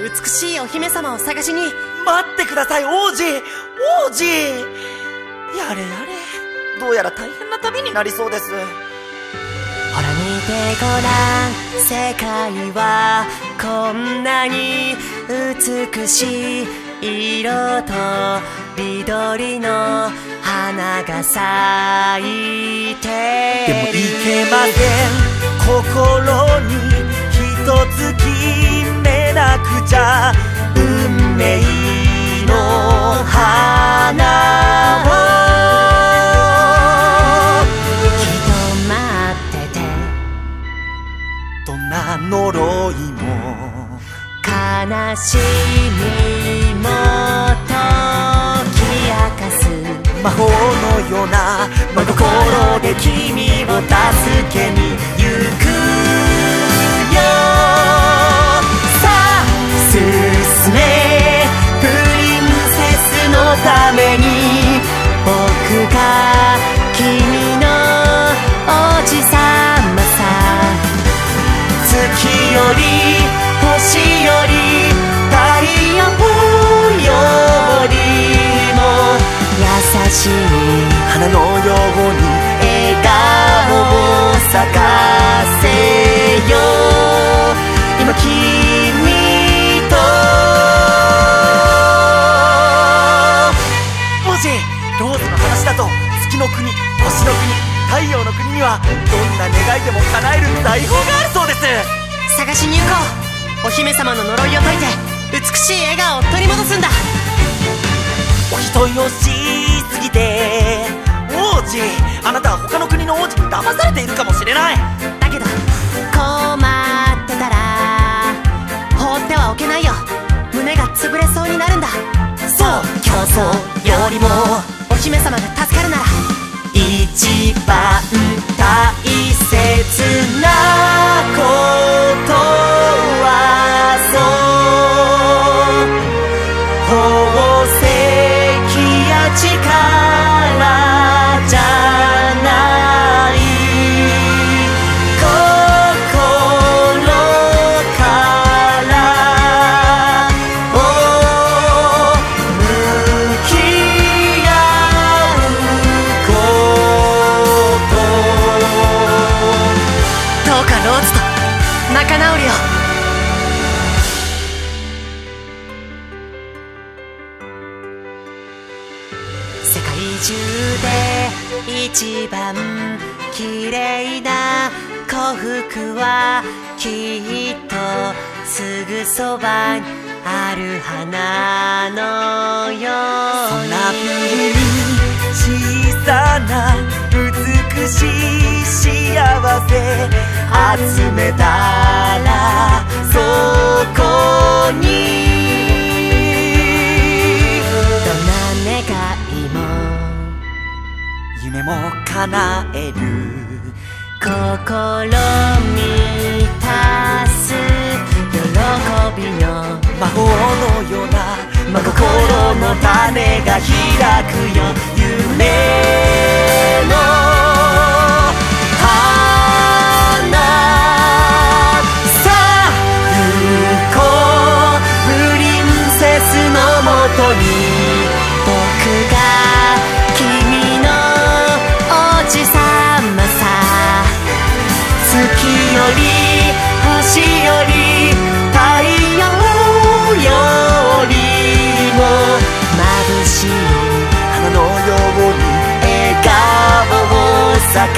美しいお姫様を探しに。待ってください、王子、王子。やれやれ、どうやら大変な旅になりそうです。ほら見てごらん、世界はこんなに美しい色と緑の花が咲いてる。でもいけません、心にひとつ決めなくちゃ。運命の花をきっと待ってて。どんな呪いも悲しみも解き明かす魔法のような真心で君を助けに行くよ。さあ進め、プリンセスのために僕が君の王子様さ。月より星より太陽よりも優しい花のように笑顔を咲かせよう。今君と。もしローズの話だと、月の国、星の国、太陽の国にはどんな願いでも叶える財宝があるそうです。探しに行こう。お姫様の呪いを解いて美しい笑顔を取り戻すんだ。お人よしすぎて王子、あなたは他の国の王子に騙されているかもしれない。だけど困ってたら放ってはおけないよ。胸が潰れそうになるんだ。そう、競争よりもお姫様が助かるなら一番大切なことはそう、宝石力じゃない、心から向き合うこと。どうかローズと仲直りを。世界中で一番綺麗な幸福はきっとすぐそばにある花のように。そんな小さな美しい幸せ集めたらそこに。夢も叶える、心満たす喜びの魔法のような真心の種が開くよ。夢の花、さあ行こう、プリンセスのもとに僕が王子様さ。月より星より太陽よりも眩しい花のように笑顔を咲か